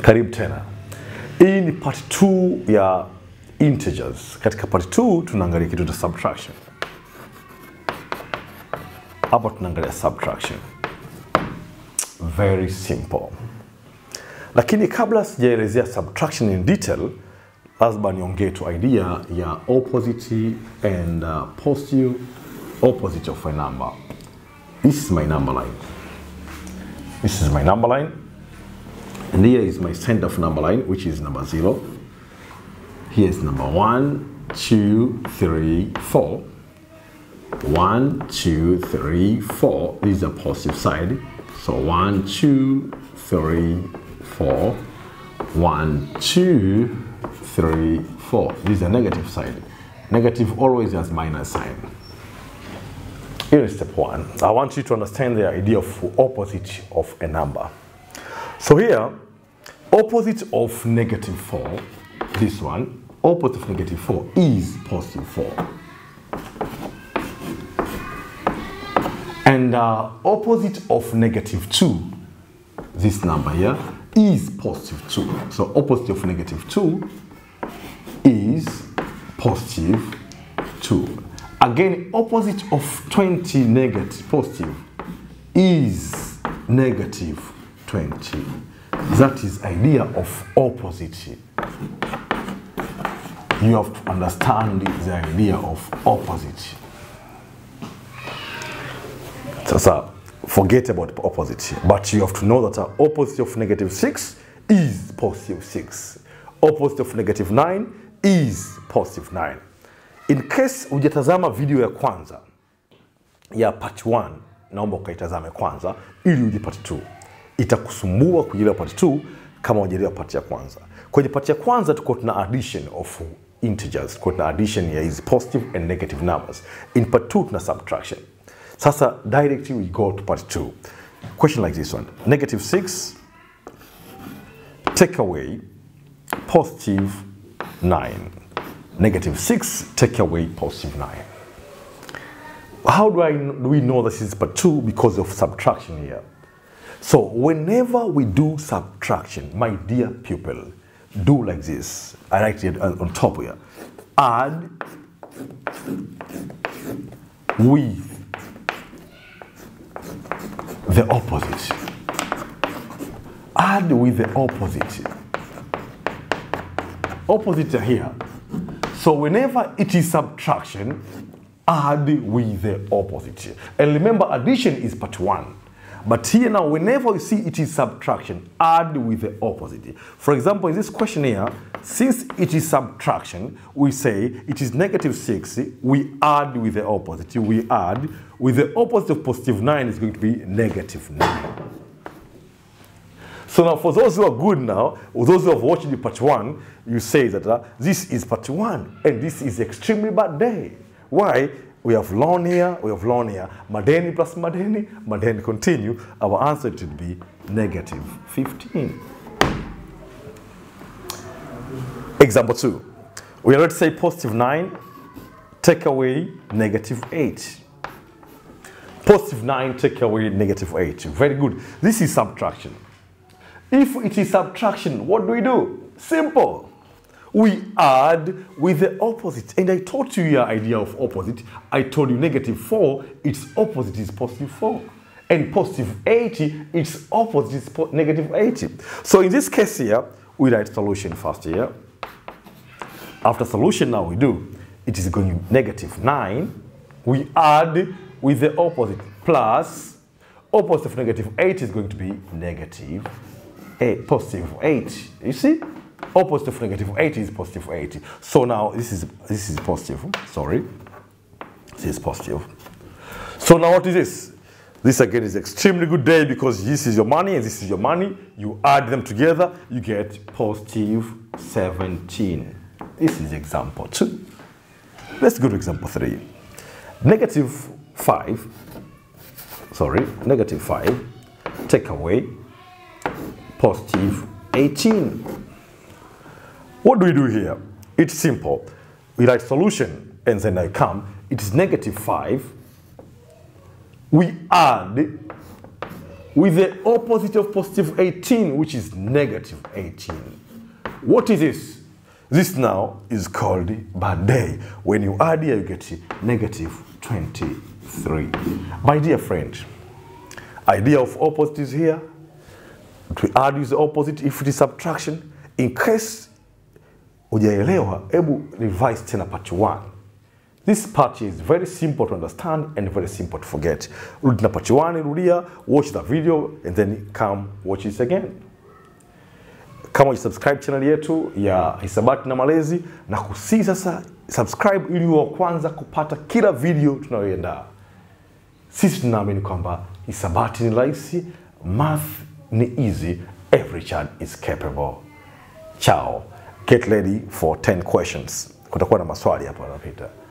Karibu tena. Hii ni part 2 ya integers. Katika part 2 tunaangalia kitu cha subtraction. Hapa tunaangalia subtraction. Very simple. Lakini kabla sijaelezea subtraction in detail, lazima niongee tu idea ya opposite and positive opposite of a number. This is my number line. This is my number line. And here is my center of number line, which is number 0. Here is number 1, 2, 3, 4. 1, 2, 3, 4. This is the positive side. So 1, 2, 3, 4. 1, 2, 3, 4. This is the negative side. Negative always has minus sign. Here is step 1. I want you to understand the idea of opposite of a number. So here, opposite of negative 4, this one, opposite of negative 4 is positive 4. And opposite of negative 2, this number here, is positive 2. So opposite of negative 2 is positive 2. Again, opposite of 20 negative positive is negative 20. That is idea of opposite. You have to understand the idea of opposite. So forget about opposite, but you have to know that opposite of negative 6 is positive 6. Opposite of negative 9 is positive 9. In case hujatazama video ya kwanza ya part 1, naomba ukaitazame kwanza ili uje part 2. Itakusumbua kujielewa part 2 kama hujaelewa part ya kwanza. Kwenye part ya kwanza tuko tuna addition of integers, tuko tuna addition ya hizi positive and negative numbers. In part 2 tuna subtraction. Sasa directly we go to part 2. Question like this one. Negative 6 take away positive 9. Negative 6 take away positive 9. How do we know this is part 2? Because of subtraction here. So whenever we do subtraction, my dear pupil, do like this. I write it on top here. Add with the opposite. Add with the opposite. Opposite are here. So whenever it is subtraction, add with the opposite. And remember, addition is part 1. But here now, whenever you see it is subtraction, add with the opposite. For example, in this question here, since it is subtraction, we say it is negative 6, we add with the opposite. We add with the opposite of positive 9 is going to be negative 9. So now for those who are good now, or those who have watched the part 1, you say that this is part 1 and this is extremely bad day. Why? We have learned here, we have learned here. Madeni plus Madeni, Madeni continue. Our answer should be negative 15. Example 2. We already say positive 9, take away negative 8. Positive 9, take away negative 8. Very good. This is subtraction. If it is subtraction, what do we do? Simple. We add with the opposite. And I taught you your idea of opposite. I told you negative 4, its opposite is positive 4. And positive 80, its opposite is negative 80. So in this case here, we write solution first here. After solution now we do, it is going to be negative 9. We add with the opposite plus opposite of negative 8 is going to be negative 8, positive 8. You see? Opposite of negative 80 is positive 80. So now this is positive. Sorry. This is positive. So now what is this? This again is extremely good day because this is your money and this is your money. You add them together, you get positive 17. This is example 2. Let's go to example 3. Negative 5. Sorry, negative 5. Take away positive 18. What do we do here? It's simple. We write solution and then I come. It is negative 5. We add with the opposite of positive 18, which is negative 18. What is this? This now is called birthday. When you add here, you get negative 23. My dear friend, idea of opposite is here. To add is the opposite. If it is subtraction, in case hujaelewa, hebu revise tena part 1. This part is very simple to understand and very simple to forget. Rudi na part 1, rudia, watch the video, and then come watch it again. Kama hujasubscribe channel yetu ya Hisabati na Malezi, na kusi sasa subscribe ili uwe kwanza kupata kila video tunayoenda. Sisi tunaamini kwamba Hisabati ni rahisi, math ni easy, every child is capable. Ciao. Get ready for 10 questions. Kutakuwa na maswali hapa yanapita.